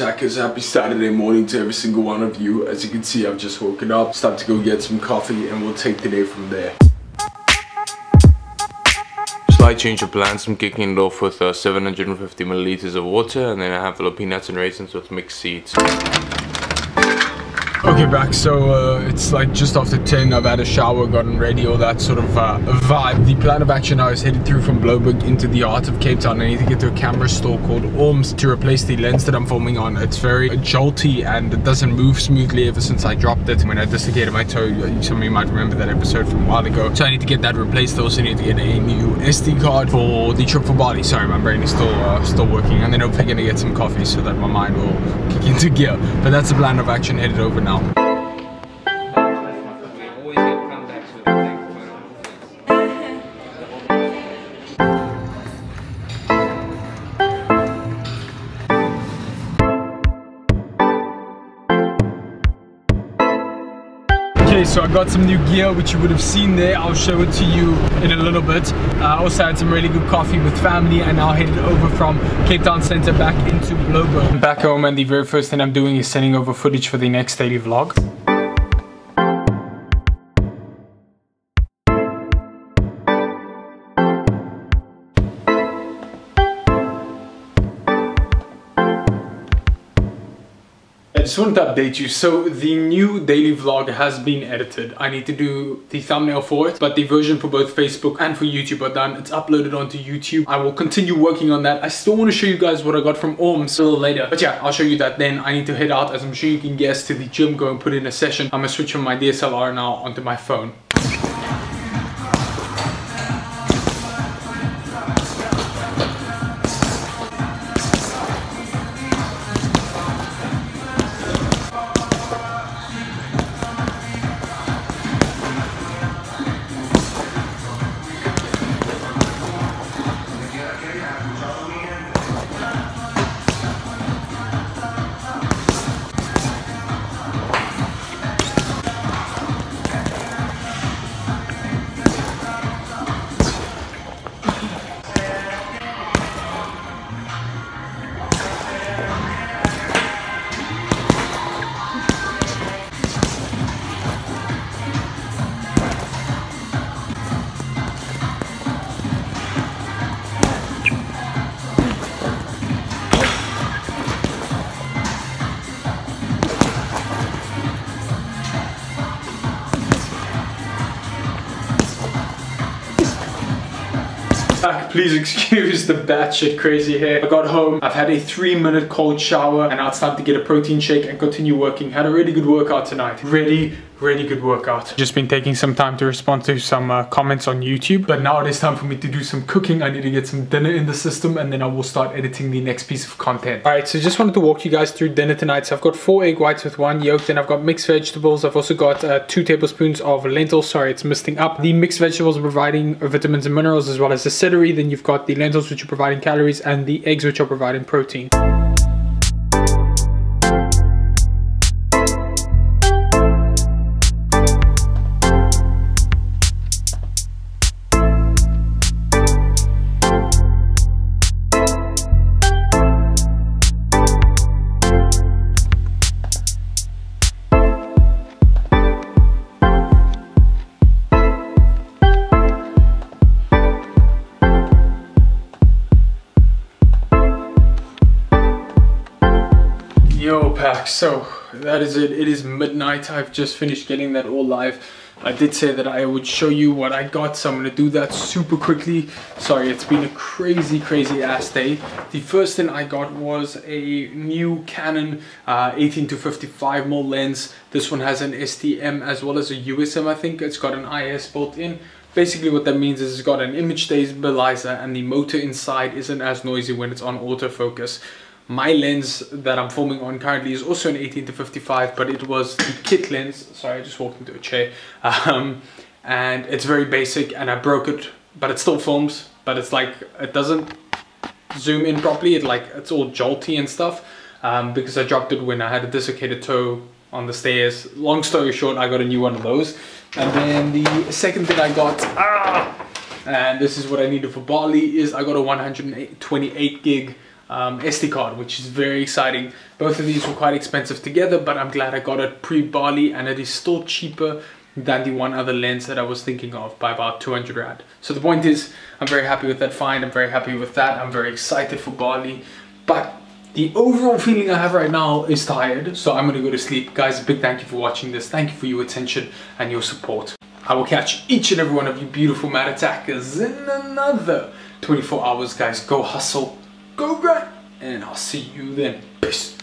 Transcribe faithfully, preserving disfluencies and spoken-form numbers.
attackers. Happy Saturday morning to every single one of you. As you can see, I've just woken up. It's time to go get some coffee and we'll take the day from there. Slight change of plans. I'm kicking it off with uh, seven hundred fifty milliliters of water, and then I have little peanuts and raisins with mixed seeds. Okay, back, so uh, it's like just after ten, I've had a shower, gotten ready, all that sort of uh, vibe. The plan of action now is headed through from Bloemfontein into the heart of Cape Town. I need to get to a camera store called Orms to replace the lens that I'm filming on. It's very jolty and it doesn't move smoothly ever since I dropped it. When I dislocated my toe, some of you might remember that episode from a while ago. So I need to get that replaced. I also need to get a new S D card for the trip for Bali. Sorry, my brain is still, uh, still working. And then I'm going to get some coffee so that my mind will kick into gear. But that's the plan of action headed over now. Okay, so I got some new gear which you would have seen there. I'll show it to you in a little bit. I uh, also had some really good coffee with family and now headed over from Cape Town Centre back into Bloemfontein. I'm back home and the very first thing I'm doing is sending over footage for the next daily vlog. I just wanted to update you. So the new daily vlog has been edited. I need to do the thumbnail for it, but the version for both Facebook and for YouTube are done. It's uploaded onto YouTube. I will continue working on that. I still want to show you guys what I got from Orms a little later, but yeah, I'll show you that then. I need to head out, as I'm sure you can guess, to the gym, go and put in a session. I'm gonna switch from my D S L R now onto my phone. Please excuse the batshit crazy hair. I got home, I've had a three minute cold shower, and now it's time to get a protein shake and continue working. Had a really good workout tonight. Really, really good workout. Just been taking some time to respond to some uh, comments on YouTube, but now it is time for me to do some cooking. I need to get some dinner in the system, and then I will start editing the next piece of content. All right, so just wanted to walk you guys through dinner tonight. So I've got four egg whites with one yolk, then I've got mixed vegetables. I've also got uh, two tablespoons of lentils. Sorry, it's misting up. The mixed vegetables are providing vitamins and minerals as well as the celery. Then you've got the lentils, which are providing calories, and the eggs, which are providing protein. So that is it. It is midnight. I've just finished getting that all live. I did say that I would show you what I got, so I'm going to do that super quickly. Sorry, it's been a crazy, crazy ass day. The first thing I got was a new Canon uh, eighteen to fifty-five millimeter lens. This one has an S T M as well as a U S M, I think. It's got an I S built in. Basically what that means is it's got an image stabilizer and the motor inside isn't as noisy when it's on autofocus. My lens that I'm filming on currently is also an eighteen to fifty-five, but it was the kit lens. Sorry, I just walked into a chair. Um, and it's very basic and I broke it, but it still films, but it's like, it doesn't zoom in properly. It like, it's all jolty and stuff um, because I dropped it when I had a dislocated toe on the stairs. Long story short, I got a new one of those. And then the second thing I got, ah, and this is what I needed for Bali, is I got a one hundred twenty-eight gig um, S D card, which is very exciting. Both of these were quite expensive together, but I'm glad I got it pre-Bali, and it is still cheaper than the one other lens that I was thinking of by about two hundred rand. So the point is, I'm very happy with that find. I'm very happy with that. I'm very excited for Bali, but the overall feeling I have right now is tired, so I'm gonna go to sleep. Guys, a big thank you for watching this. Thank you for your attention and your support. I will catch each and every one of you beautiful mad attackers in another twenty-four hours, guys. Go hustle, go grind, and I'll see you then. Peace.